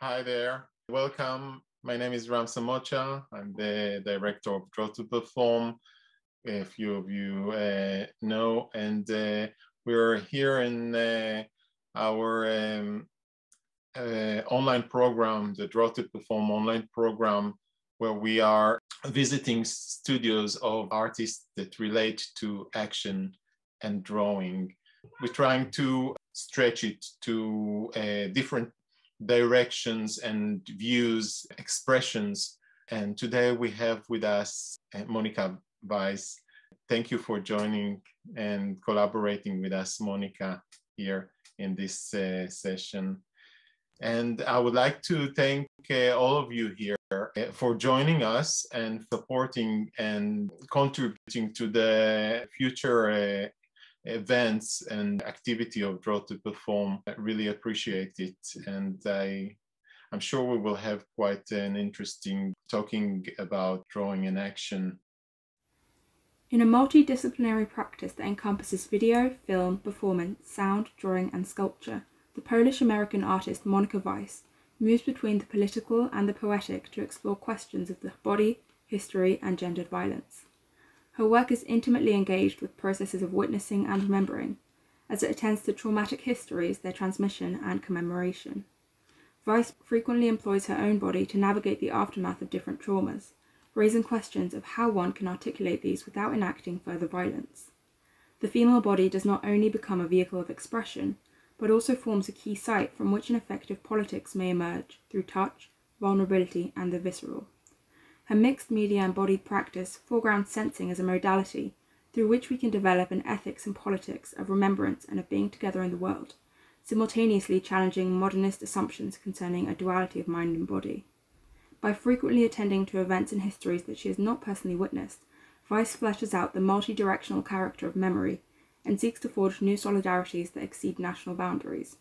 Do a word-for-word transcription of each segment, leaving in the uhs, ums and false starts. Hi there. Welcome. My name is Ram Samocha. I'm the director of Draw to Perform, a few of you uh, know. And uh, we're here in uh, our um, uh, online program, the Draw to Perform online program, where we are visiting studios of artists that relate to action and drawing. We're trying to stretch it to uh, different directions and views, expressions. And today we have with us uh, Monika Weiss. Thank you for joining and collaborating with us, Monika, here in this uh, session. And I would like to thank uh, all of you here uh, for joining us and supporting and contributing to the future uh, events and activity of Draw to Perform. I really appreciate it. And I, I'm sure we will have quite an interesting talking about drawing in action. In a multidisciplinary practice that encompasses video, film, performance, sound, drawing and sculpture, the Polish-American artist Monika Weiss moves between the political and the poetic to explore questions of the body, history and gendered violence. Her work is intimately engaged with processes of witnessing and remembering, as it attends to traumatic histories, their transmission and commemoration. Weiss frequently employs her own body to navigate the aftermath of different traumas, raising questions of how one can articulate these without enacting further violence. The female body does not only become a vehicle of expression, but also forms a key site from which an effective politics may emerge through touch, vulnerability and the visceral. Her mixed media and body practice foregrounds sensing as a modality through which we can develop an ethics and politics of remembrance and of being together in the world, simultaneously challenging modernist assumptions concerning a duality of mind and body. By frequently attending to events and histories that she has not personally witnessed, Weiss fleshes out the multi-directional character of memory and seeks to forge new solidarities that exceed national boundaries.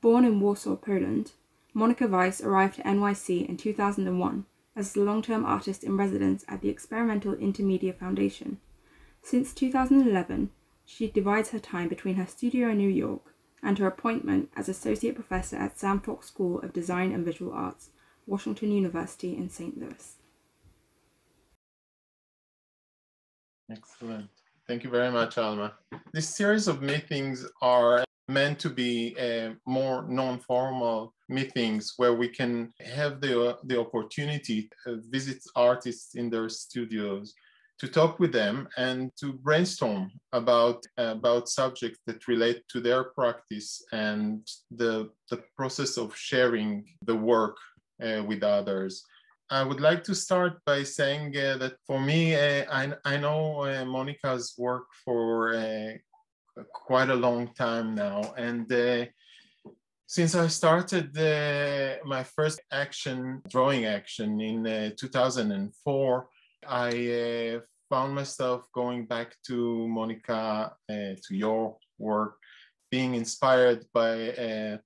Born in Warsaw, Poland, Monika Weiss arrived at N Y C in two thousand one as a long-term artist-in-residence at the Experimental Intermedia Foundation. Since two thousand eleven, she divides her time between her studio in New York and her appointment as Associate Professor at Sam Fox School of Design and Visual Arts, Washington University in Saint Louis. Excellent. Thank you very much, Alma. This series of meetings are meant to be uh, more non-formal meetings where we can have the, uh, the opportunity to visit artists in their studios, to talk with them and to brainstorm about, about subjects that relate to their practice and the, the process of sharing the work uh, with others. I would like to start by saying uh, that for me, uh, I, I know uh, Monika's work for uh, quite a long time now. And uh, since I started uh, my first action, drawing action in uh, two thousand four, I uh, found myself going back to Monika, uh, to your work, being inspired by uh,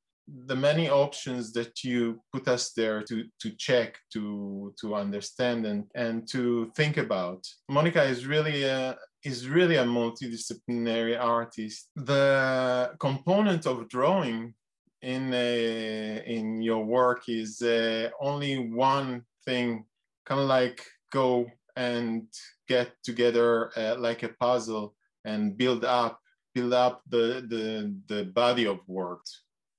the many options that you put us there to, to check, to, to understand and, and to think about. Monika is really a, is really a multidisciplinary artist. The component of drawing in, uh, in your work is uh, only one thing, kind of like go and get together uh, like a puzzle and build up, build up the, the, the body of work.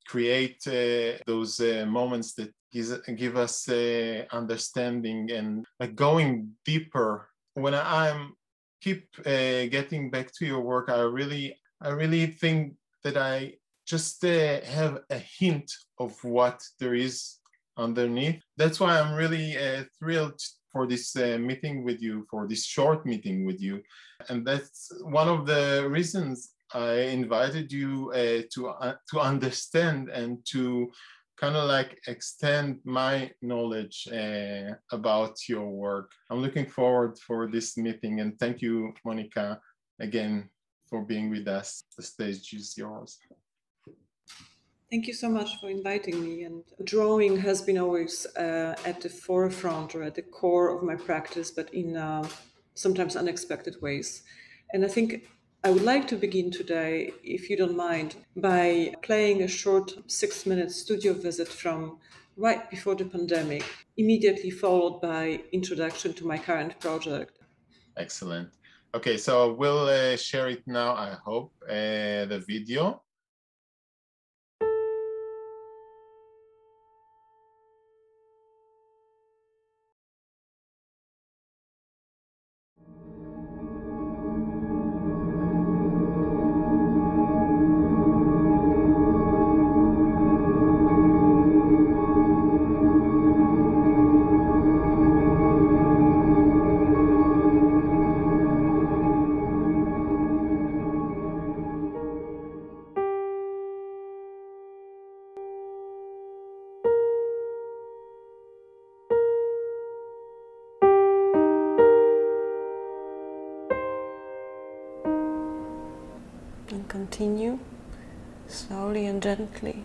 Create uh, those uh, moments that gives, give us uh, understanding and like going deeper. When I'm keep uh, getting back to your work, I really, I really think that I just uh, have a hint of what there is underneath. That's why I'm really uh, thrilled for this uh, meeting with you, for this short meeting with you, and that's one of the reasons I invited you uh, to, uh, to understand and to kind of like extend my knowledge uh, about your work. I'm looking forward for this meeting and thank you, Monika, again, for being with us. The stage is yours. Thank you so much for inviting me. And drawing has been always uh, at the forefront or at the core of my practice, but in uh, sometimes unexpected ways. And I think I would like to begin today, if you don't mind, by playing a short six minute studio visit from right before the pandemic, immediately followed by introduction to my current project. Excellent. Okay, so we'll uh, share it now, I hope, uh, the video. Continue slowly and gently.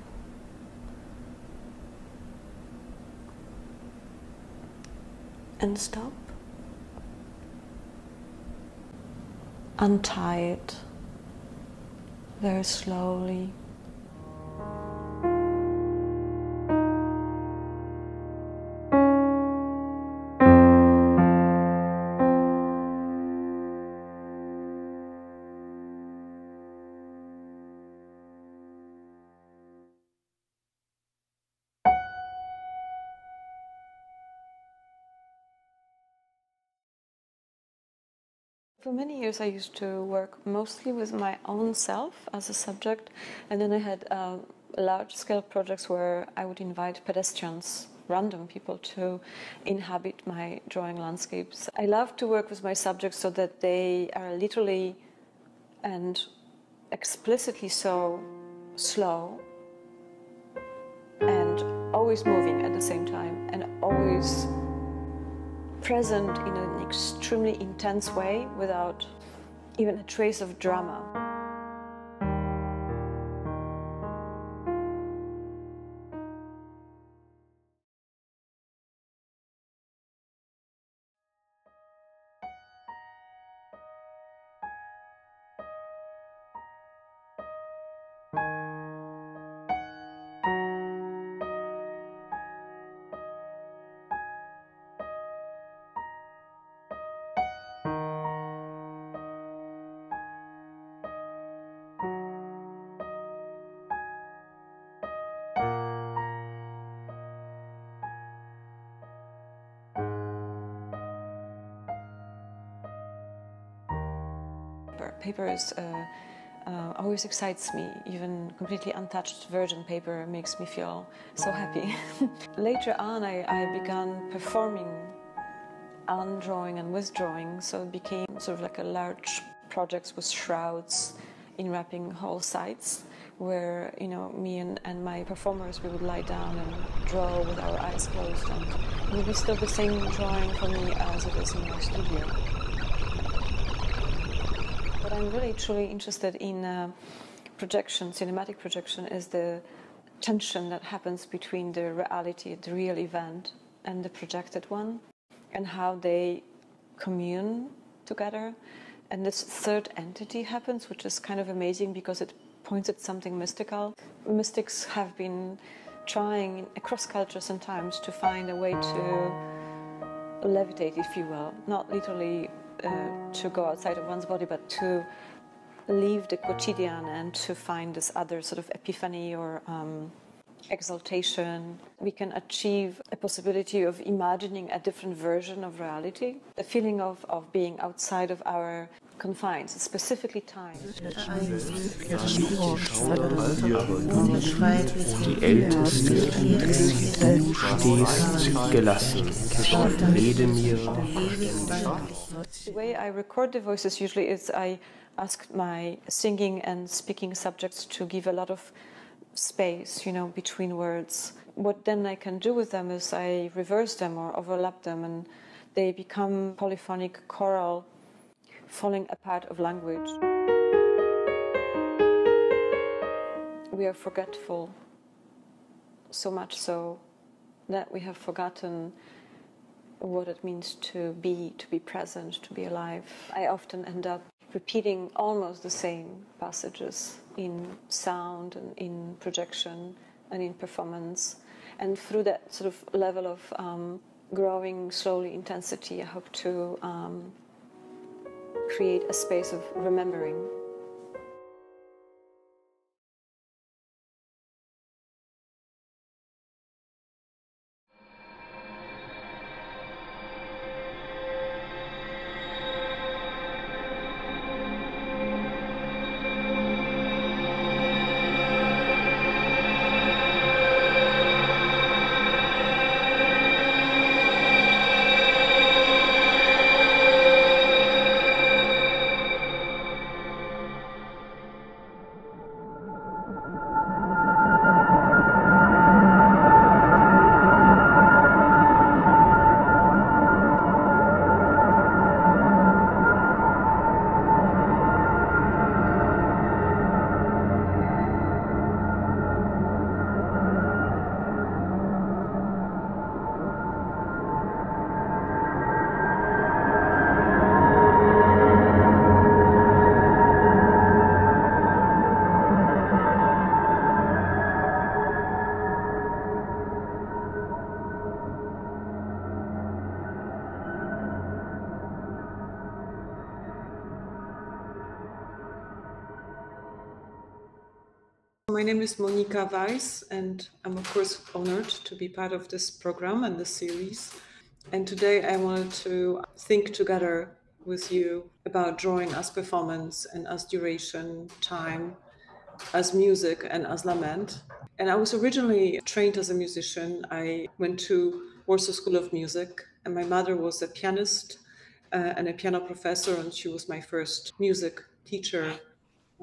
And stop. Untie it very slowly. For many years I used to work mostly with my own self as a subject, and then I had uh, large-scale projects where I would invite pedestrians, random people, to inhabit my drawing landscapes. I love to work with my subjects so that they are literally and explicitly so slow and always moving at the same time and always present in an extremely intense way without even a trace of drama. Paper is, uh, uh, always excites me. Even completely untouched virgin paper makes me feel so happy. Later on, I, I began performing on drawing and with drawing, so it became sort of like a large project with shrouds enwrapping whole sites, where you know me and, and my performers, we would lie down and draw with our eyes closed, and it would be still the same drawing for me as it is in my studio. What I'm really truly interested in uh, projection, cinematic projection, is the tension that happens between the reality, the real event, and the projected one, and how they commune together. And this third entity happens, which is kind of amazing because it points at something mystical. Mystics have been trying across cultures and times to find a way to levitate, if you will, not literally Uh, to go outside of one's body, but to leave the quotidian and to find this other sort of epiphany or um, exaltation. We can achieve a possibility of imagining a different version of reality, the feeling of, of being outside of our confines, specifically time. Die Älteste interessiert. Du stehst gelassen. Rede mir. The way I record the voices usually is I ask my singing and speaking subjects to give a lot of space, you know, between words. What then I can do with them is I reverse them or overlap them, and they become polyphonic choral, falling apart of language. We are forgetful, so much so that we have forgotten what it means to be, to be present, to be alive. I often end up repeating almost the same passages in sound and in projection and in performance. and through that sort of level of um, growing slowly intensity, I hope to um, create a space of remembering. My name is Monika Weiss, and I'm of course honored to be part of this program and this series. And today I wanted to think together with you about drawing as performance and as duration, time, as music and as lament. And I was originally trained as a musician. I went to Warsaw School of Music, and my mother was a pianist uh, and a piano professor, and she was my first music teacher.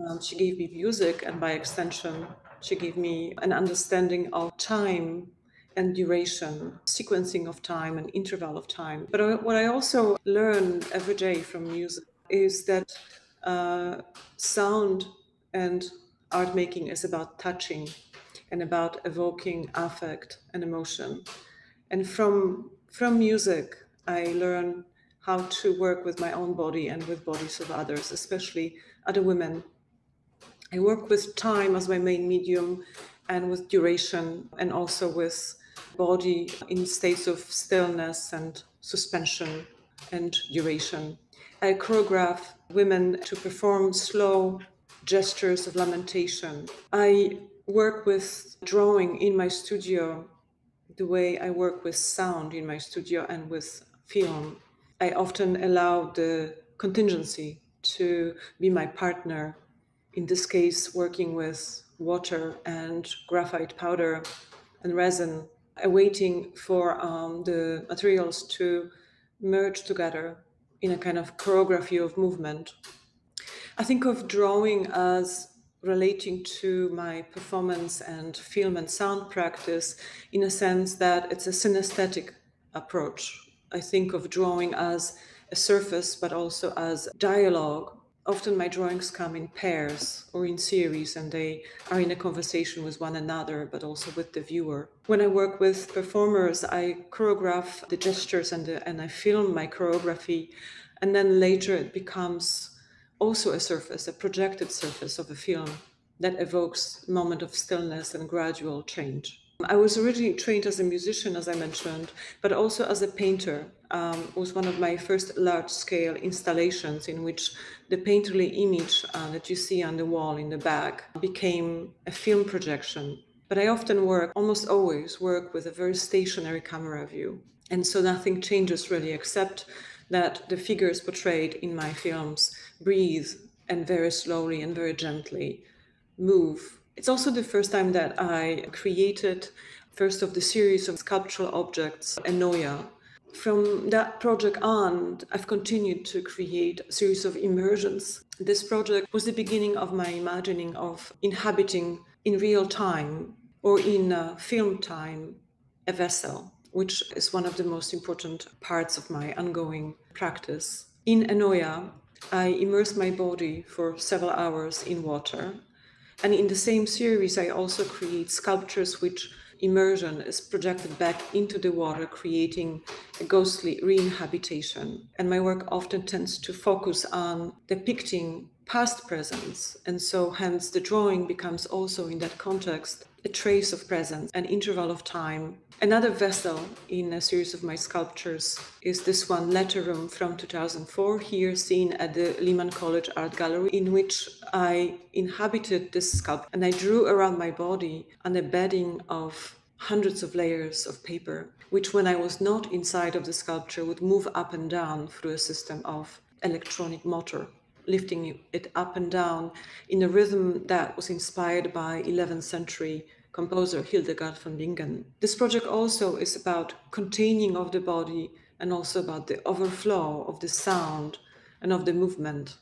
Um, she gave me music, and by extension, she gave me an understanding of time and duration, sequencing of time and interval of time. But I, what I also learn every day from music is that uh, sound and art making is about touching and about evoking affect and emotion. And from, from music, I learn how to work with my own body and with bodies of others, especially other women. I work with time as my main medium, and with duration, and also with body in states of stillness and suspension and duration. I choreograph women to perform slow gestures of lamentation. I work with drawing in my studio the way I work with sound in my studio and with film. I often allow the contingency to be my partner. In this case, working with water and graphite powder and resin, waiting for um, the materials to merge together in a kind of choreography of movement. I think of drawing as relating to my performance and film and sound practice in a sense that it's a synesthetic approach. I think of drawing as a surface, but also as dialogue. Often my drawings come in pairs or in series, and they are in a conversation with one another, but also with the viewer. When I work with performers, I choreograph the gestures and, the, and I film my choreography, and then later it becomes also a surface, a projected surface of a film that evokes a moment of stillness and gradual change. I was originally trained as a musician, as I mentioned, but also as a painter. Um, it was one of my first large-scale installations in which the painterly image uh, that you see on the wall in the back became a film projection. But I often work, almost always work, with a very stationary camera view. And so nothing changes really, except that the figures portrayed in my films breathe and very slowly and very gently move. It's also the first time that I created first of the series of sculptural objects, Enoya. From that project on, I've continued to create a series of immersions. This project was the beginning of my imagining of inhabiting in real time or in uh, film time a vessel, which is one of the most important parts of my ongoing practice. In Enoya, I immersed my body for several hours in water. And in the same series, I also create sculptures which immersion is projected back into the water, creating a ghostly re-inhabitation. And my work often tends to focus on depicting past presence. And so hence the drawing becomes also in that context a trace of presence, an interval of time. Another vessel in a series of my sculptures is this one, Letter Room, from two thousand four, here seen at the Lehman College Art Gallery, in which I inhabited this sculpture and I drew around my body an embedding of hundreds of layers of paper, which when I was not inside of the sculpture would move up and down through a system of electronic motor, lifting it up and down in a rhythm that was inspired by eleventh century composer Hildegard von Bingen. This project also is about containing of the body and also about the overflow of the sound and of the movement.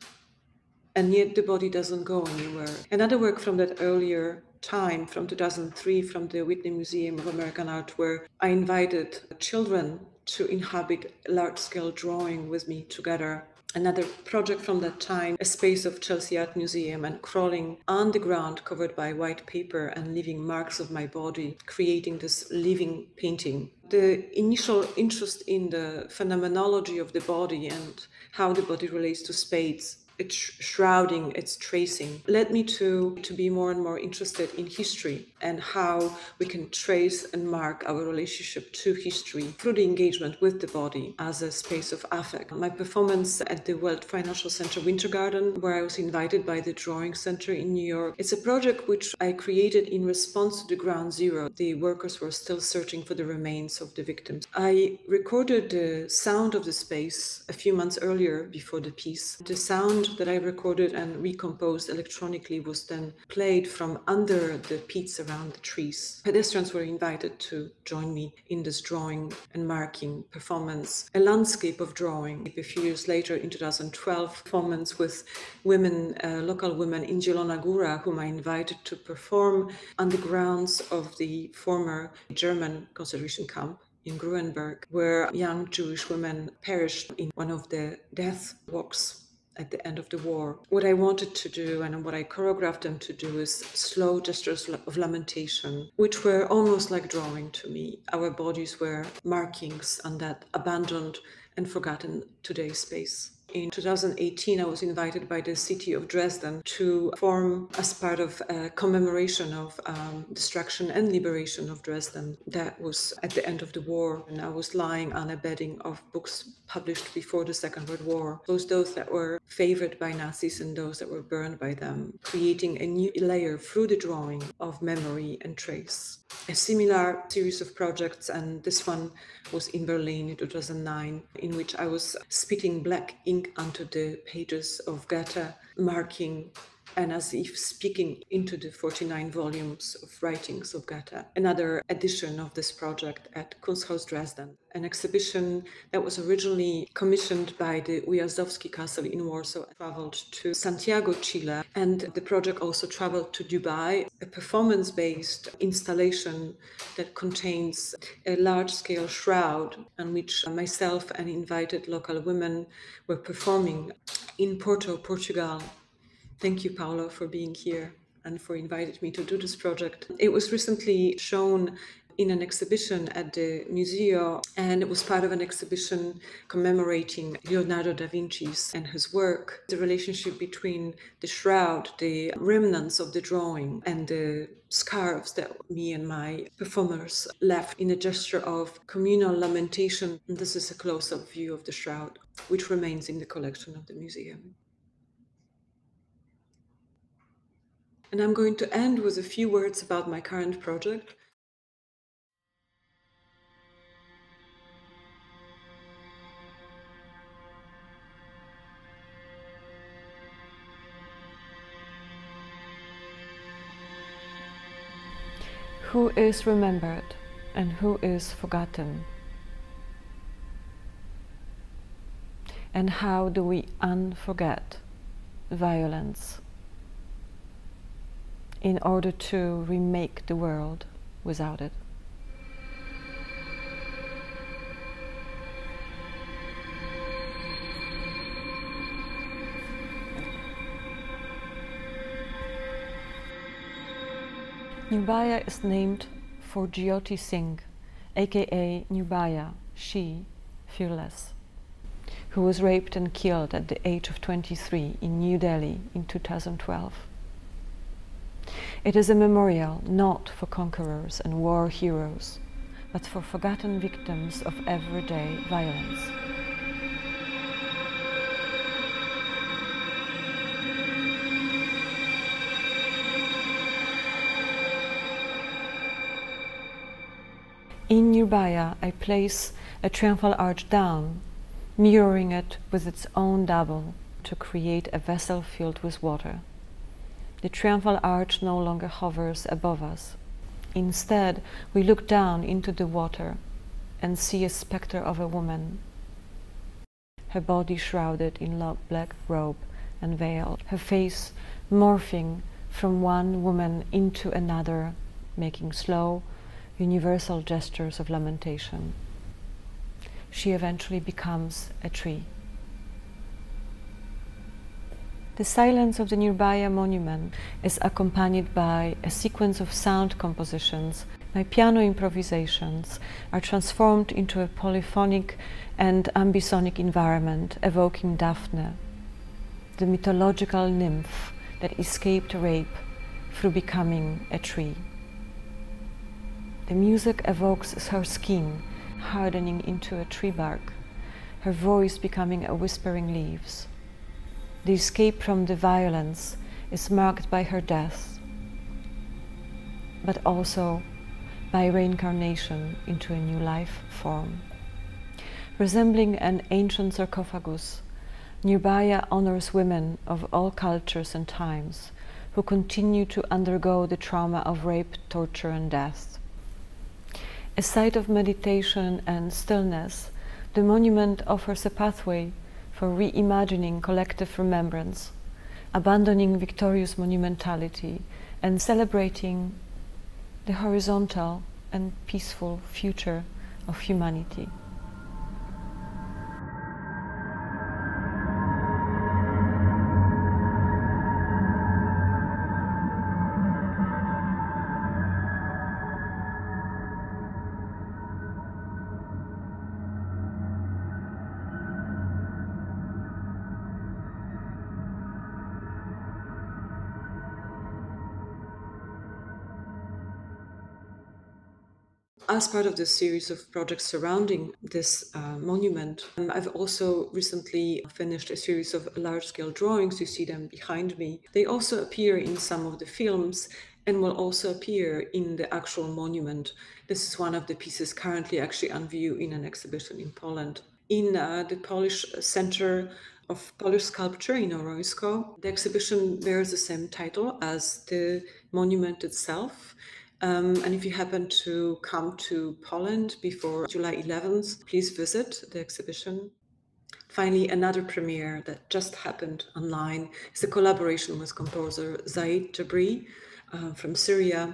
And yet the body doesn't go anywhere. Another work from that earlier time, from two thousand three, from the Whitney Museum of American Art, where I invited children to inhabit large-scale drawing with me together. Another project from that time, a space of Chelsea Art Museum, and crawling on the ground covered by white paper and leaving marks of my body, creating this living painting. The initial interest in the phenomenology of the body and how the body relates to space, its shrouding, its tracing, led me to, to be more and more interested in history and how we can trace and mark our relationship to history through the engagement with the body as a space of affect. My performance at the World Financial Center Winter Garden, where I was invited by the Drawing Center in New York, it's a project which I created in response to the Ground Zero. The workers were still searching for the remains of the victims. I recorded the sound of the space a few months earlier before the piece. The sound that I recorded and recomposed electronically was then played from under the peats around the trees. Pedestrians were invited to join me in this drawing and marking performance, a landscape of drawing. A few years later, in two thousand twelve, performance with women, uh, local women in Zielona, whom I invited to perform on the grounds of the former German concentration camp in Grünberg, where young Jewish women perished in one of the death walks at the end of the war. What I wanted to do and what I choreographed them to do is slow gestures of lamentation, which were almost like drawing to me. Our bodies were markings on that abandoned and forgotten today space. In two thousand eighteen, I was invited by the city of Dresden to form, as part of a commemoration of um, destruction and liberation of Dresden. That was at the end of the war, and I was lying on a bedding of books published before the Second World War, those those that were favored by Nazis and those that were burned by them, creating a new layer through the drawing of memory and trace. A similar series of projects, and this one was in Berlin in two thousand nine, in which I was spitting black ink onto the pages of Goethe, marking and as if speaking into the forty-nine volumes of writings of Goethe. Another edition of this project at Kunsthaus Dresden, an exhibition that was originally commissioned by the Ujazdowski Castle in Warsaw, traveled to Santiago, Chile, and the project also traveled to Dubai, a performance-based installation that contains a large-scale shroud on which myself and invited local women were performing in Porto, Portugal. Thank you, Paulo, for being here and for inviting me to do this project. It was recently shown in an exhibition at the Museo, and it was part of an exhibition commemorating Leonardo da Vinci's and his work. The relationship between the shroud, the remnants of the drawing, and the scarves that me and my performers left in a gesture of communal lamentation. And this is a close-up view of the shroud, which remains in the collection of the museum. And I'm going to end with a few words about my current project. Who is remembered and who is forgotten? And how do we unforget violence in order to remake the world without it? Nirbhaya is named for Jyoti Singh, aka Nirbhaya, she, fearless, who was raped and killed at the age of twenty-three in New Delhi in two thousand twelve. It is a memorial not for conquerors and war heroes, but for forgotten victims of everyday violence. In Nirbhaya, I place a triumphal arch down, mirroring it with its own double to create a vessel filled with water. The triumphal arch no longer hovers above us. Instead, we look down into the water and see a spectre of a woman, her body shrouded in long black robe and veil, her face morphing from one woman into another, making slow, universal gestures of lamentation. She eventually becomes a tree. The silence of the Nirbhaya monument is accompanied by a sequence of sound compositions. My piano improvisations are transformed into a polyphonic and ambisonic environment, evoking Daphne, the mythological nymph that escaped rape through becoming a tree. The music evokes her skin, hardening into a tree bark, her voice becoming a whispering leaves. The escape from the violence is marked by her death, but also by reincarnation into a new life form. Resembling an ancient sarcophagus, Nirbhaya honors women of all cultures and times who continue to undergo the trauma of rape, torture, and death. A site of meditation and stillness, the monument offers a pathway for reimagining collective remembrance, abandoning victorious monumentality, and celebrating the horizontal and peaceful future of humanity. As part of the series of projects surrounding this uh, monument, um, I've also recently finished a series of large-scale drawings. You see them behind me. They also appear in some of the films and will also appear in the actual monument. This is one of the pieces currently actually on view in an exhibition in Poland. In uh, the Polish Center of Polish Sculpture in Oronisko, the exhibition bears the same title as the monument itself. Um, and if you happen to come to Poland before July eleventh, please visit the exhibition. Finally, another premiere that just happened online is a collaboration with composer Zaid Jabri uh, from Syria.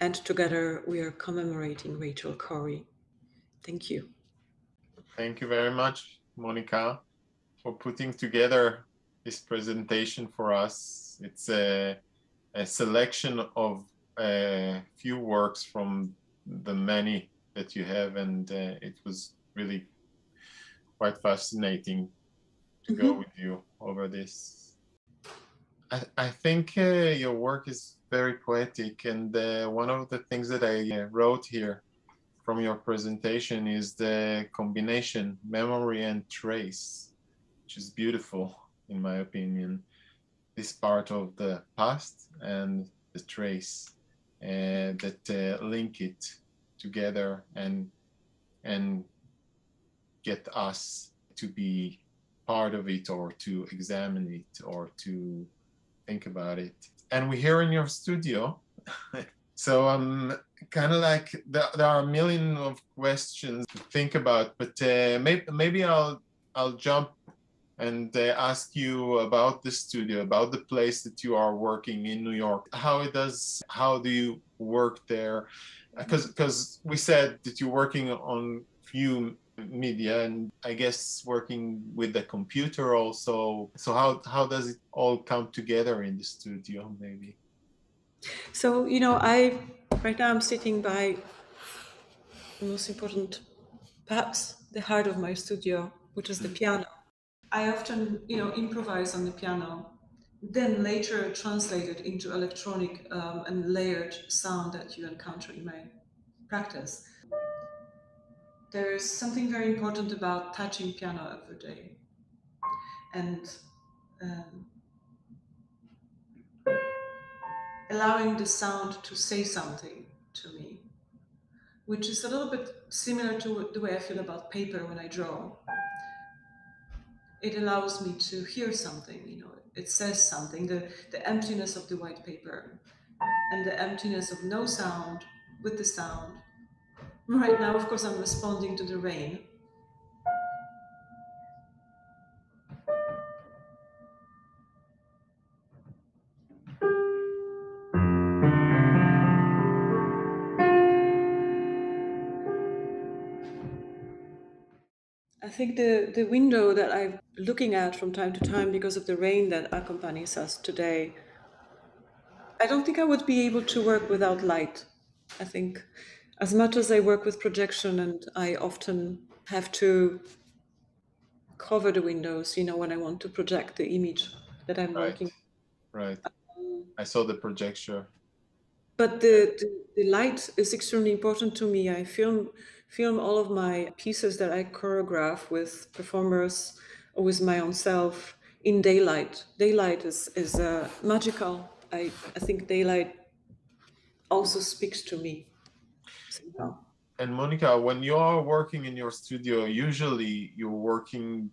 And together we are commemorating Rachel Corrie. Thank you. Thank you very much, Monika, for putting together this presentation for us. It's a, a selection of a uh, few works from the many that you have, and uh, it was really quite fascinating to mm-hmm. go with you over this. I, I think uh, your work is very poetic, and uh, one of the things that I uh, wrote here from your presentation is the combination memory and trace, which is beautiful in my opinion. This part of the past and the trace Uh, that uh, link it together and and get us to be part of it, or to examine it, or to think about it. And we're here in your studio. So um, kind of like th there are a million of questions to think about, but uh, maybe maybe I'll I'll jump and uh, ask you about the studio, about the place that you are working in New York. How it does, how do you work there? Because because we said that you're working on few media, and I guess working with the computer also. So how, how does it all come together in the studio, maybe? So, you know, I, right now I'm sitting by the most important, perhaps the heart of my studio, which is the piano. I often, you know, improvise on the piano then later translated into electronic um, and layered sound that you encounter in my practice. There is something very important about touching piano every day. And um, allowing the sound to say something to me, which is a little bit similar to the way I feel about paper when I draw. It allows me to hear something, you know, it says something, the, the emptiness of the white paper and the emptiness of no sound with the sound. Right now, of course, I'm responding to the rain. I think the, the window that I'm looking at from time to time because of the rain that accompanies us today, I don't think I would be able to work without light. I think as much as I work with projection and I often have to cover the windows, you know, when I want to project the image that I'm right. working. Right. Um, I saw the projection. But the, the, the light is extremely important to me. I film film all of my pieces that I choreograph with performers or with my own self in daylight. Daylight is, is uh, magical. I, I think daylight also speaks to me. So. And Monika, when you're working in your studio, usually you're working,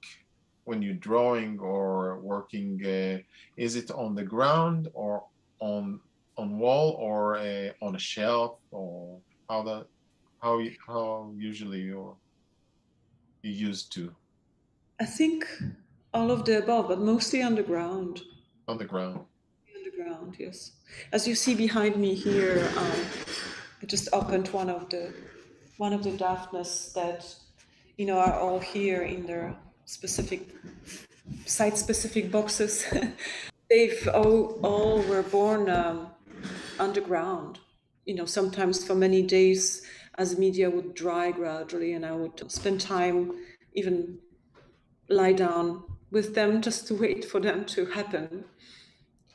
when you're drawing or working, uh, is it on the ground or on on wall or uh, on a shelf, or how that? How, how usually you're, you're used to? I think all of the above, but mostly underground. Underground. Underground, yes. As you see behind me here, um, I just opened one of the one of the Daphnes that, you know, are all here in their specific site-specific boxes. They've all, all were born um, underground. You know, sometimes for many days, as media would dry gradually, and I would spend time, even lie down with them just to wait for them to happen.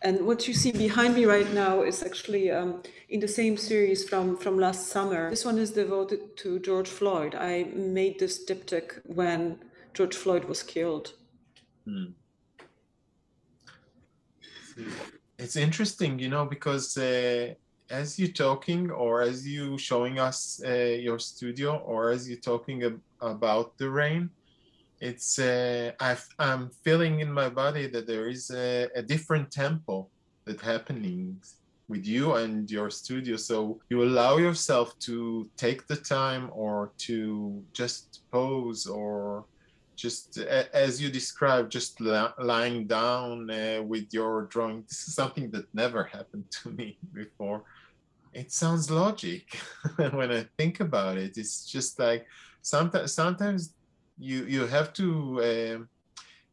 And what you see behind me right now is actually um, in the same series from, from last summer. This one is devoted to George Floyd. I made this diptych when George Floyd was killed. Hmm. It's interesting, you know, because uh... as you're talking, or as you showing us uh, your studio, or as you're talking ab about the rain, it's uh, I've, I'm feeling in my body that there is a, a different tempo that happening with you and your studio. So you allow yourself to take the time, or to just pose, or just a, as you described, just la lying down uh, with your drawing. This is something that never happened to me before. It sounds logic when I think about it. It's just like sometimes, sometimes you you have to uh,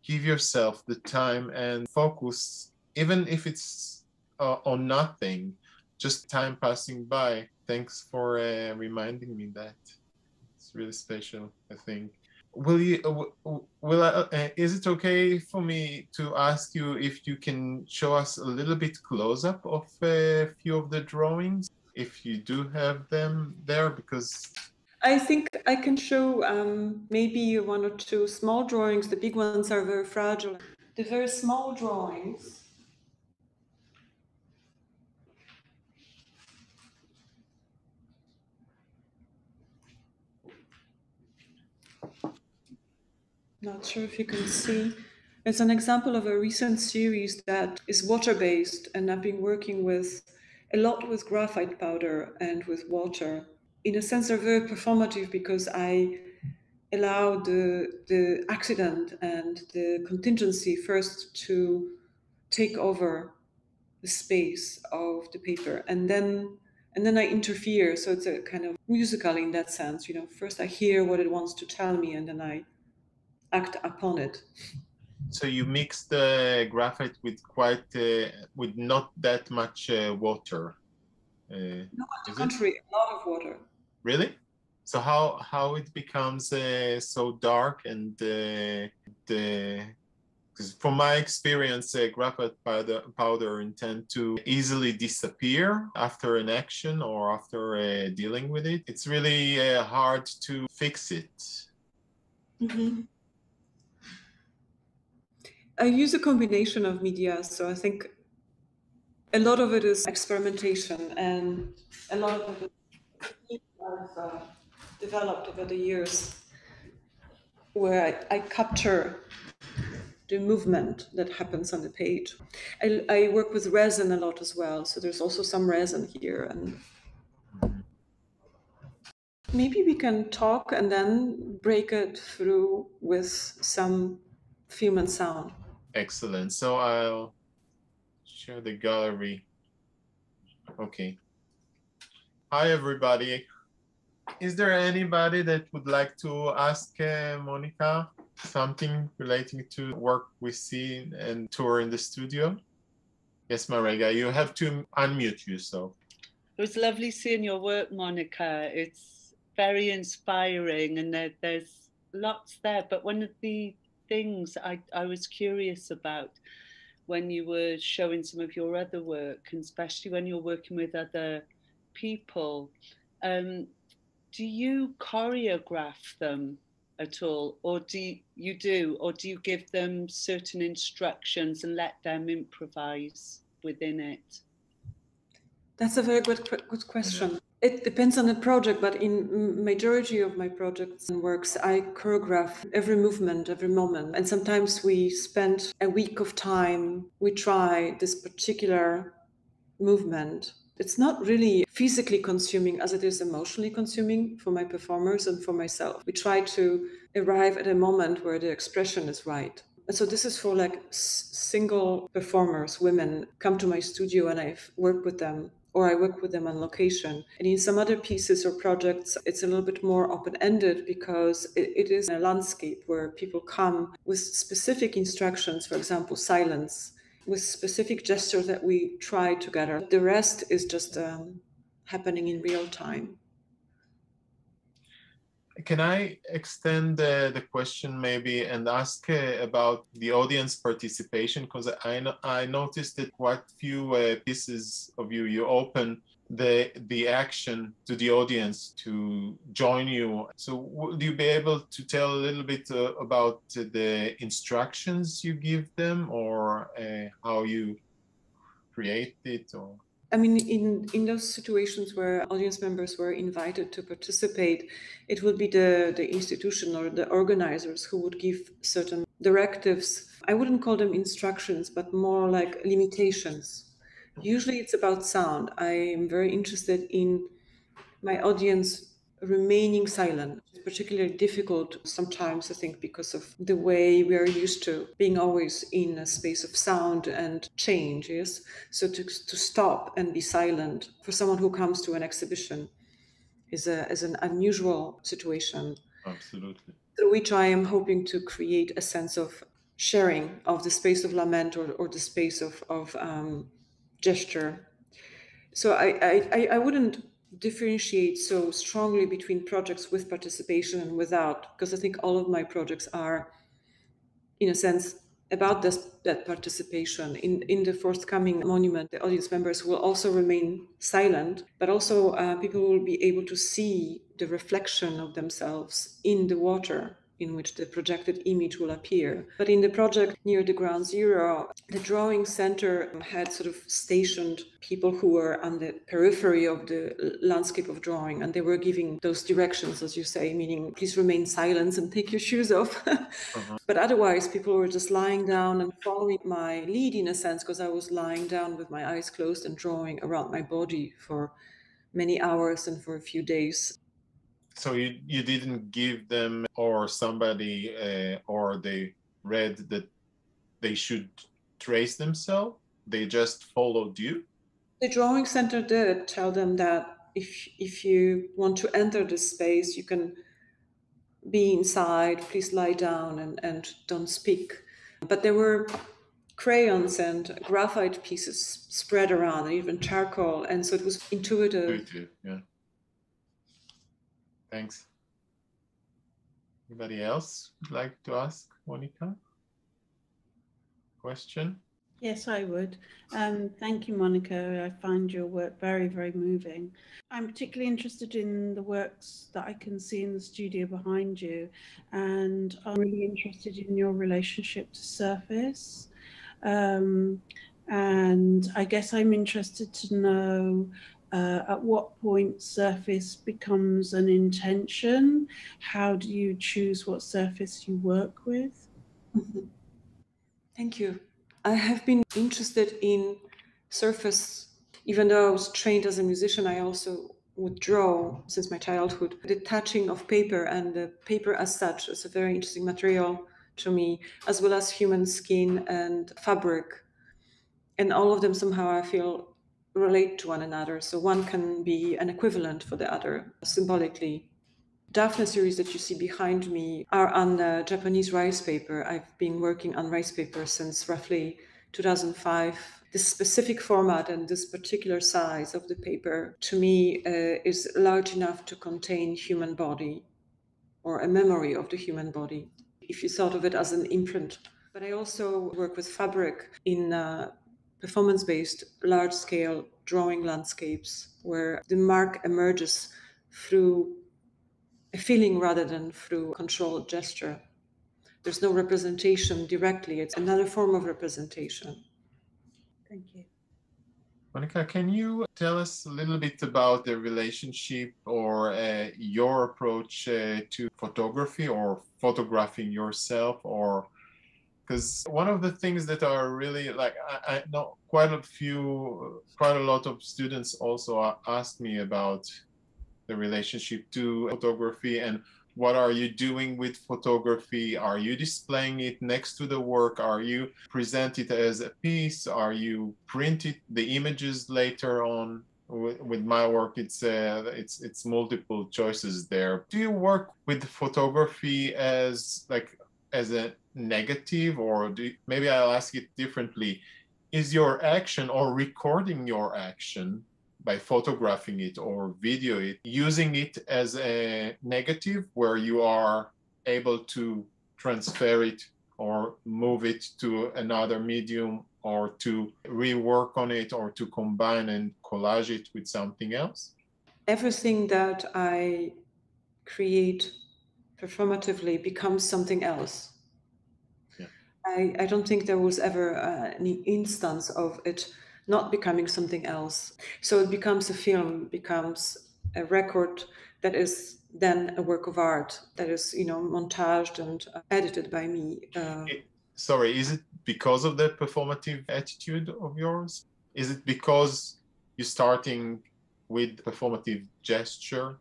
give yourself the time and focus, even if it's uh, on nothing, just time passing by. Thanks for uh, reminding me that. It's really special, I think. Will you? Will I, uh, is it okay for me to ask you if you can show us a little bit close up of a few of the drawings, if you do have them there? Because I think I can show um, maybe one or two small drawings. The big ones are very fragile. The very small drawings. Not sure if you can see. It's an example of a recent series that is water-based, and I've been working with a lot with graphite powder and with water. In a sense, they're very performative because I allow the, the accident and the contingency first to take over the space of the paper, and then and then I interfere. So it's a kind of musical in that sense. You know, first I hear what it wants to tell me, and then I act upon it. So you mix the graphite with quite uh, with not that much uh, water. Uh, no, on the contrary, it? a lot of water. Really? So how how it becomes uh, so dark and uh, the because from my experience, uh, graphite powder, powder tend to easily disappear after an action or after uh, dealing with it. It's really uh, hard to fix it. Mm-hmm. I use a combination of media, so I think a lot of it is experimentation, and a lot of it is I've uh, developed over the years, where I, I capture the movement that happens on the page. I, I work with resin a lot as well, so there's also some resin here. And maybe we can talk and then break it through with some film and sound. Excellent. So I'll share the gallery. Okay. Hi, everybody. Is there anybody that would like to ask uh, Monika something relating to work we see and tour in the studio? Yes, Marega, you have to unmute yourself. It was lovely seeing your work, Monika. It's very inspiring, and there, there's lots there. But one of the things I, I was curious about when you were showing some of your other work, and especially when you're working with other people, um, do you choreograph them at all, or do you do, or do you give them certain instructions and let them improvise within it? That's a very good, good question. It depends on the project, but in majority of my projects and works, I choreograph every movement, every moment. And sometimes we spend a week of time, we try this particular movement. It's not really physically consuming as it is emotionally consuming for my performers and for myself. We try to arrive at a moment where the expression is right. And so this is for like single performers, women come to my studio and I work with them, or I work with them on location. And in some other pieces or projects, it's a little bit more open-ended because it, it is a landscape where people come with specific instructions, for example, silence, with specific gestures that we try together. The rest is just um, happening in real time. Can I extend uh, the question maybe and ask uh, about the audience participation? Because I, no I noticed that quite few uh, pieces of you, you open the, the action to the audience to join you. So would you be able to tell a little bit uh, about uh, the instructions you give them, or uh, how you create it? Or I mean, in, in those situations where audience members were invited to participate, it would be the, the institution or the organizers who would give certain directives. I wouldn't call them instructions, but more like limitations. Usually it's about sound. I am very interested in my audience remaining silent. It's particularly difficult sometimes, I think, because of the way we are used to being always in a space of sound and change, yes? So to, to stop and be silent for someone who comes to an exhibition is, a, is an unusual situation. Absolutely. Through which I am hoping to create a sense of sharing of the space of lament, or, or the space of, of um, gesture. So I, I, I wouldn't differentiate so strongly between projects with participation and without, because I think all of my projects are, in a sense, about this, that participation. In, in the forthcoming monument, the audience members will also remain silent, but also uh, people will be able to see the reflection of themselves in the water in which the projected image will appear. But in the project near the Ground Zero, the Drawing Center had sort of stationed people who were on the periphery of the landscape of drawing, and they were giving those directions, as you say, meaning please remain silent and take your shoes off. Uh-huh. But otherwise, people were just lying down and following my lead, in a sense, because I was lying down with my eyes closed and drawing around my body for many hours and for a few days. So you, you didn't give them, or somebody, uh, or they read that they should trace themselves? They just followed you? The Drawing Center did tell them that if, if you want to enter this space, you can be inside, please lie down and, and don't speak. But there were crayons and graphite pieces spread around, and even charcoal, and so it was intuitive. Intuitive, yeah. Thanks. Anybody else would like to ask Monika? question? Yes, I would. Um, thank you, Monika. I find your work very, very moving. I'm particularly interested in the works that I can see in the studio behind you, and I'm really interested in your relationship to surface. Um, and I guess I'm interested to know uh, at what point surface becomes an intention. How do you choose what surface you work with? Mm-hmm. Thank you. I have been interested in surface. Even though I was trained as a musician, I also would draw since my childhood. The touching of paper, and the paper as such, is a very interesting material to me, as well as human skin and fabric. And all of them somehow, I feel, relate to one another. So one can be an equivalent for the other, symbolically. Daphne series that you see behind me are on uh, Japanese rice paper. I've been working on rice paper since roughly two thousand five. This specific format and this particular size of the paper, to me, uh, is large enough to contain human body, or a memory of the human body, if you thought of it as an imprint. But I also work with fabric in uh, performance-based, large-scale drawing landscapes, where the mark emerges through a feeling rather than through controlled gesture. There's no representation directly. It's another form of representation. Thank you. Monika, can you tell us a little bit about the relationship or uh, your approach uh, to photography, or photographing yourself? Or because one of the things that are really, like, I, I know quite a few, quite a lot of students also asked me about the relationship to photography and what are you doing with photography? Are you displaying it next to the work? Are you present it as a piece? Are you print it, the images later on? With, with my work, it's, uh, it's, it's multiple choices there. Do you work with photography as like as a negative, or do you, maybe I'll ask it differently. Is your action, or recording your action, by photographing it or video it, using it as a negative where you are able to transfer it or move it to another medium, or to rework on it, or to combine and collage it with something else? Everything that I create performatively becomes something else. Yeah. I, I don't think there was ever uh, any instance of it not becoming something else. So it becomes a film, becomes a record that is then a work of art that is, you know, montaged and edited by me. Uh, it, sorry, is it because of that performative attitude of yours? Is it because you're starting with performative gesture?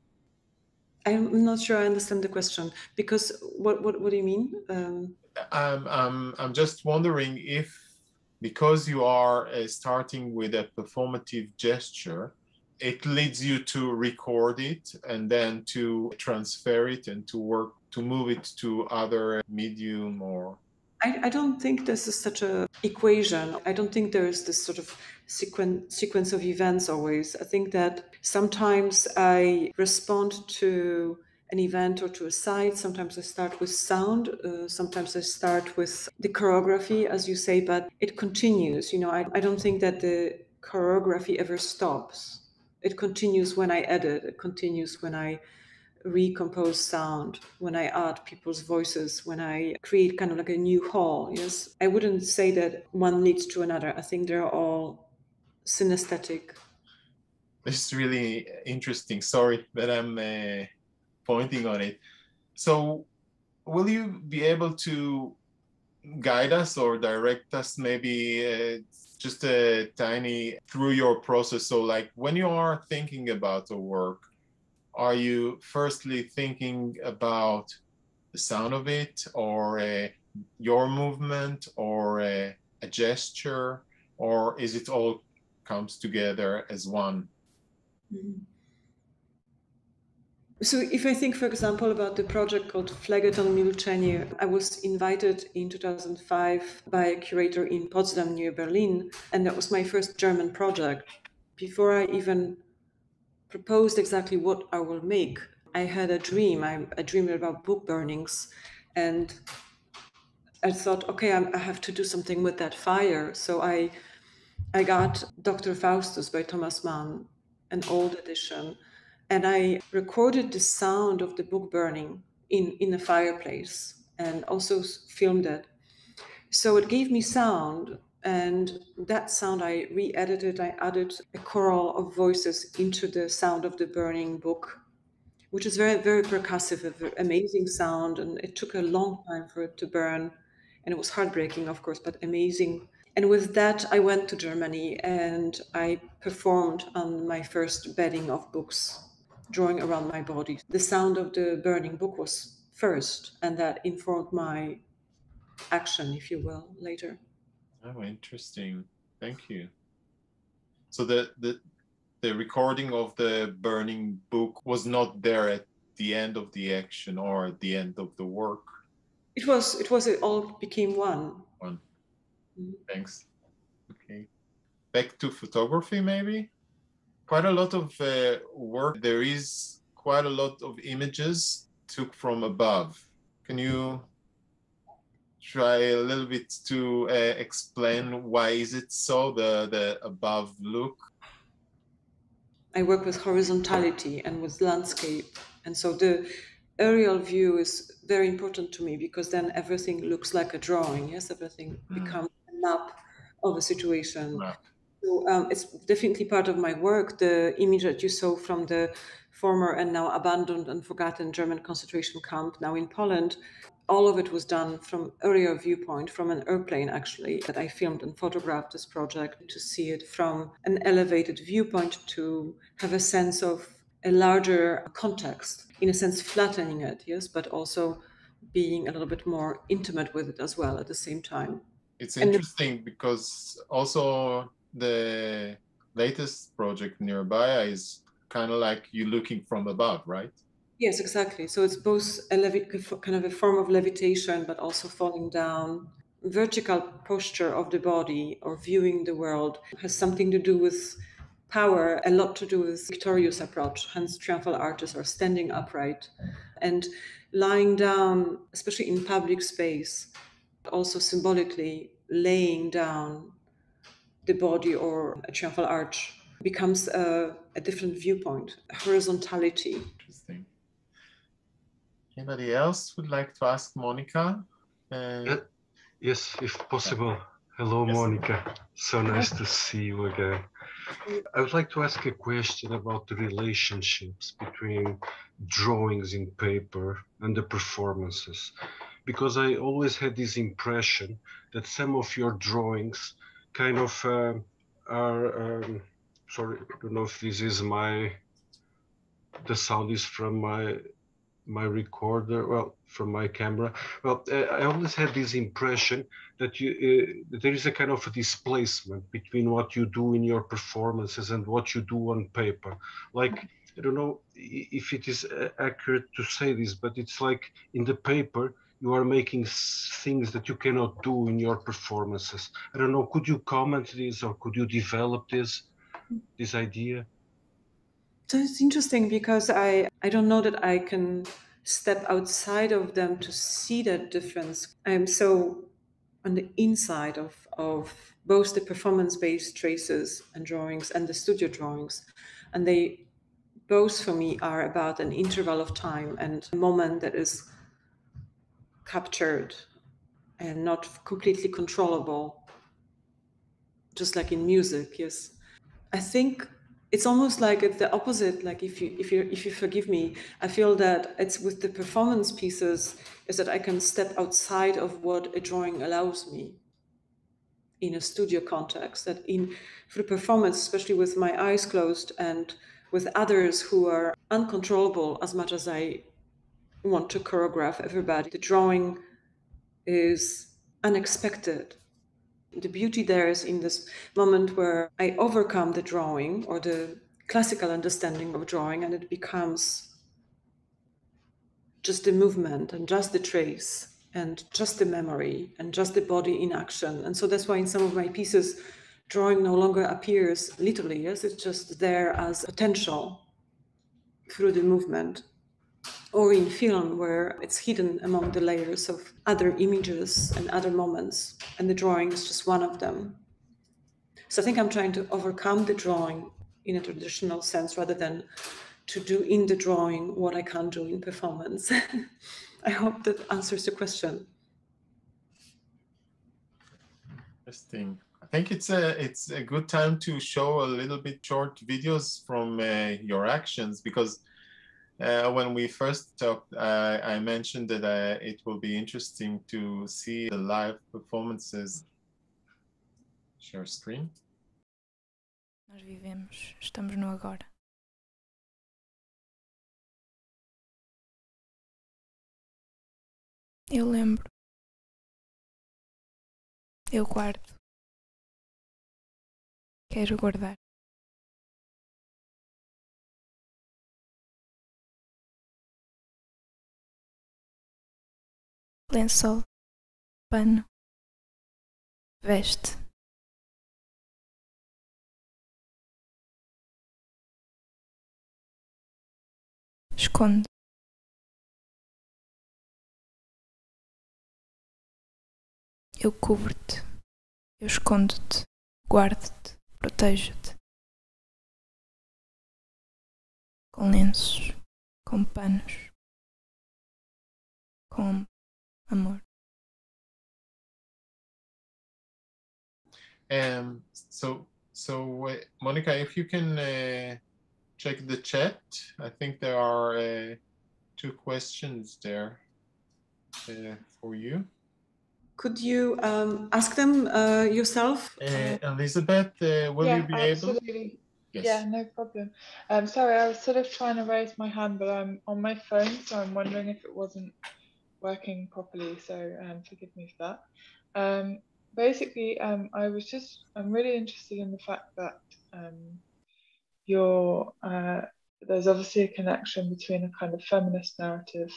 I'm not sure I understand the question. Because what, what, what do you mean? Um, I'm, I'm, I'm just wondering if, because you are uh, starting with a performative gesture, it leads you to record it and then to transfer it and to work, to move it to other medium or... I, I don't think this is such an equation. I don't think there is this sort of sequen, sequence of events always. I think that sometimes I respond to an event or to a site. Sometimes I start with sound, uh, sometimes I start with the choreography, as you say, but it continues. You know, I, I don't think that the choreography ever stops. It continues when I edit, it continues when I recompose sound, when I add people's voices, when I create kind of like a new whole. Yes, I wouldn't say that one leads to another. I think they're all synesthetic. This is really interesting. Sorry that I'm... Uh... pointing on it. So will you be able to guide us or direct us maybe uh, just a tiny through your process? So like when you are thinking about a work, are you firstly thinking about the sound of it, or uh, your movement, or uh, a gesture, or is it all comes together as one? Mm-hmm. So if I think, for example, about the project called Flegeton Milczenie, I was invited in two thousand five by a curator in Potsdam near Berlin, and that was my first German project. Before I even proposed exactly what I will make, I had a dream. I, I dreamed about book burnings, and I thought, okay, I'm, I have to do something with that fire. So I, I got Doctor Faustus by Thomas Mann, an old edition, and I recorded the sound of the book burning in, in a fireplace and also filmed it. So it gave me sound, and that sound I re-edited. I added a choral of voices into the sound of the burning book, which is very, very percussive, a very amazing sound. And it took a long time for it to burn. And it was heartbreaking, of course, but amazing. And with that, I went to Germany and I performed on my first bedding of books, drawing around my body. The sound of the burning book was first, and that informed my action, if you will, later. Oh, interesting. Thank you. So the, the, the recording of the burning book was not there at the end of the action or at the end of the work? It was, it was, it all became one. One. Mm-hmm. Thanks. Okay. Back to photography, maybe? Quite a lot of uh, work. There is quite a lot of images took from above. Can you try a little bit to uh, explain why is it so, the, the above look? I work with horizontality and with landscape. And so the aerial view is very important to me, because then everything looks like a drawing. Yes, everything mm. becomes a map of a situation. Map. So um, it's definitely part of my work. The image that you saw from the former and now abandoned and forgotten German concentration camp, now in Poland, all of it was done from earlier viewpoint, from an airplane, actually, that I filmed and photographed this project to see it from an elevated viewpoint, to have a sense of a larger context, in a sense flattening it, yes, but also being a little bit more intimate with it as well at the same time. It's interesting and because also the latest project, Nirbhaya, is kind of like you looking from above, right? Yes, exactly. So it's both a levi- kind of a form of levitation, but also falling down. Vertical posture of the body or viewing the world has something to do with power, a lot to do with victorious approach. Hence, triumphal arches are standing upright and lying down, especially in public space, but also symbolically laying down the body or a triumphal arch becomes a, a different viewpoint, a horizontality. Interesting. Anybody else would like to ask Monika? Uh, yes, if possible. Hello, yes. Monika. So nice to see you again. I would like to ask a question about the relationships between drawings in paper and the performances, because I always had this impression that some of your drawings kind of uh, are, um, sorry, I don't know if this is my, the sound is from my, my recorder, well, from my camera. Well, I always had this impression that you, uh, that there is a kind of a displacement between what you do in your performances and what you do on paper. Like, I don't know if it is accurate to say this, but it's like in the paper, you are making things that you cannot do in your performances. I don't know, could you comment this or could you develop this, this idea? So it's interesting because I, I don't know that I can step outside of them to see that difference. I'm so on the inside of, of both the performance-based traces and drawings and the studio drawings. And they both for me are about an interval of time and a moment that is captured and not completely controllable, just like in music, yes. I think it's almost like it's the opposite. Like if you, if you, if you forgive me, I feel that it's with the performance pieces is that I can step outside of what a drawing allows me in a studio context. That in for the performance, especially with my eyes closed and with others who are uncontrollable as much as I want to choreograph everybody, the drawing is unexpected. The beauty there is in this moment where I overcome the drawing or the classical understanding of drawing, and it becomes just the movement and just the trace and just the memory and just the body in action. And so that's why in some of my pieces, drawing no longer appears literally, yes, it's just there as potential through the movement. or in film, where it's hidden among the layers of other images and other moments, and the drawing is just one of them. So I think I'm trying to overcome the drawing in a traditional sense, rather than to do in the drawing what I can't do in performance. I hope that answers the question. Interesting. I think it's a, it's a good time to show a little bit short videos from uh, your actions, because uh, when we first talked, uh, I mentioned that uh, it will be interesting to see the live performances. Share screen. Nós vivemos, estamos no agora. Eu lembro. Eu guardo. Quero guardar. Lençol, pano, veste. Esconde. Eu cubro-te, eu escondo-te, guardo-te, protejo-te. Com lenços, com panos, com amor. Um, so, so uh, Monika, if you can uh, check the chat, I think there are uh, two questions there uh, for you. Could you um, ask them uh, yourself? Uh, Elizabeth, uh, will yeah, you be absolutely. able? Yes. Yeah, no problem. Um, sorry, I was sort of trying to raise my hand, but I'm on my phone, so I'm wondering if it wasn't working properly. So um, forgive me for that. Um, basically, um, I was just, I'm really interested in the fact that um, you're, uh, there's obviously a connection between a kind of feminist narrative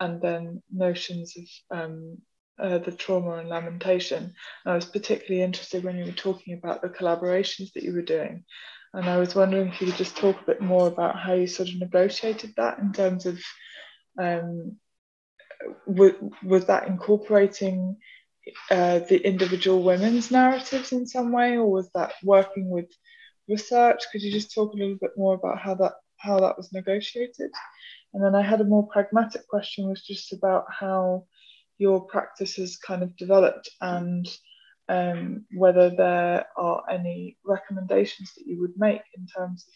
and then notions of, um, Uh, the trauma and lamentation. And I was particularly interested when you were talking about the collaborations that you were doing. And I was wondering if you could just talk a bit more about how you sort of negotiated that in terms of, um, was that incorporating uh, the individual women's narratives in some way, or was that working with research? Could you just talk a little bit more about how that, how that was negotiated? And then I had a more pragmatic question, was just about how your practice has kind of developed, and um, whether there are any recommendations that you would make in terms of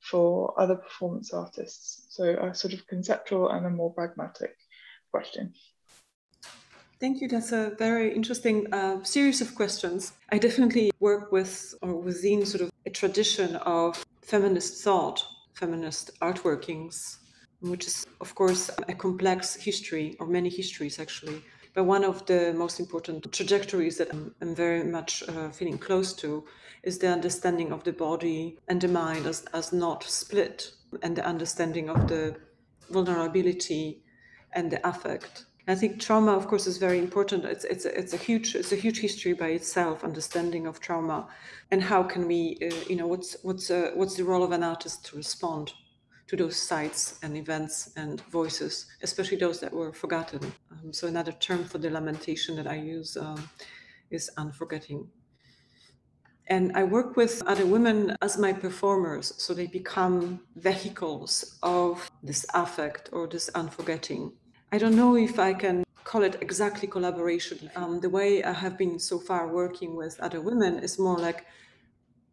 for other performance artists. So a sort of conceptual and a more pragmatic question. Thank you. That's a very interesting uh, series of questions. I definitely work with or within sort of a tradition of feminist thought, feminist artworkings, which is, of course, a complex history, or many histories, actually. But one of the most important trajectories that I'm, I'm very much uh, feeling close to is the understanding of the body and the mind as, as not split, and the understanding of the vulnerability and the affect. I think trauma, of course, is very important. It's, it's, it's, a huge, it's a huge history by itself, understanding of trauma. And how can we, uh, you know, what's, what's, uh, what's the role of an artist to respond to those sites and events and voices, especially those that were forgotten. Um, so another term for the lamentation that I use um, is unforgetting. And I work with other women as my performers, so they become vehicles of this affect or this unforgetting. I don't know if I can call it exactly collaboration. Um, the way I have been so far working with other women is more like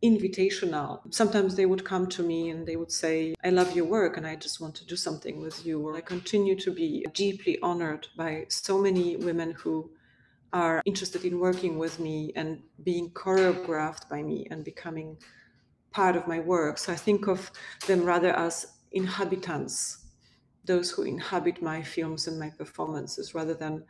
invitational. Sometimes they would come to me and they would say, I love your work and I just want to do something with you. Or I continue to be deeply honored by so many women who are interested in working with me and being choreographed by me and becoming part of my work. So I think of them rather as inhabitants, those who inhabit my films and my performances, rather than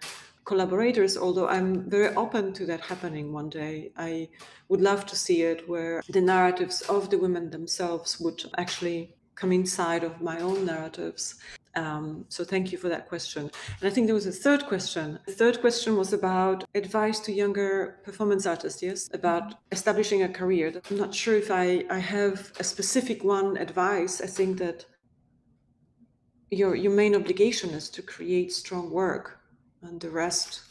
collaborators, although I'm very open to that happening one day. I would love to see it where the narratives of the women themselves would actually come inside of my own narratives. Um, so thank you for that question. And I think there was a third question. The third question was about advice to younger performance artists, yes, about establishing a career. I'm not sure if I, I have a specific one advice. I think that your, your main obligation is to create strong work, and the rest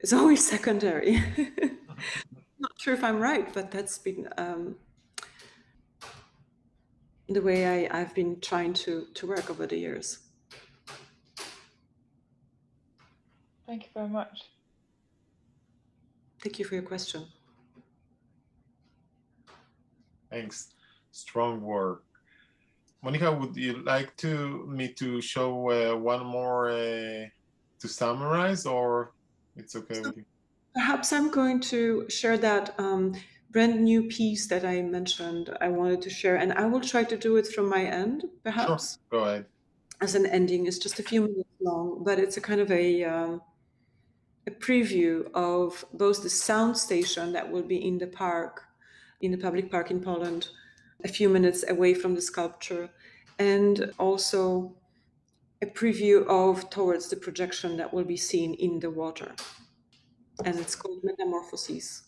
is always secondary. Not sure if I'm right, but that's been um, the way I, I've been trying to, to work over the years. Thank you very much. Thank you for your question. Thanks. Strong work. Monika, would you like to me to show uh, one more uh, to summarize, or it's okay so with you? Perhaps I'm going to share that um, brand new piece that I mentioned I wanted to share, and I will try to do it from my end, perhaps. Sure. Go ahead. As an ending, it's just a few minutes long, but it's a kind of a, um, a preview of both the sound station that will be in the park, in the public park in Poland, a few minutes away from the sculpture, and also a preview of towards the projection that will be seen in the water. And it's called Metamorphoses.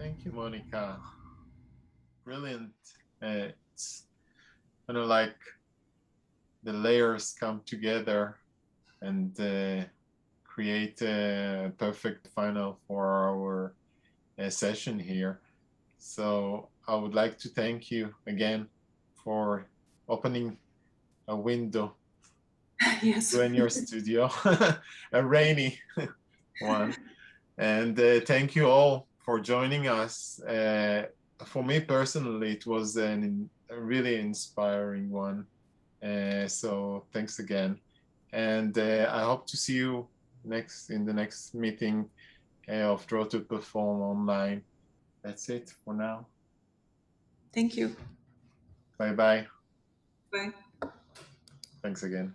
Thank you, Monika. Brilliant. Uh, it's kind of like the layers come together and uh, create a perfect final for our uh, session here. So I would like to thank you again for opening a window yes. to in your studio, a rainy one. And uh, thank you all for joining us. Uh, for me personally, it was an, a really inspiring one. Uh, so thanks again. And uh, I hope to see you next in the next meeting uh, of Draw to Perform online. That's it for now. Thank you. Bye-bye. Bye. Thanks again.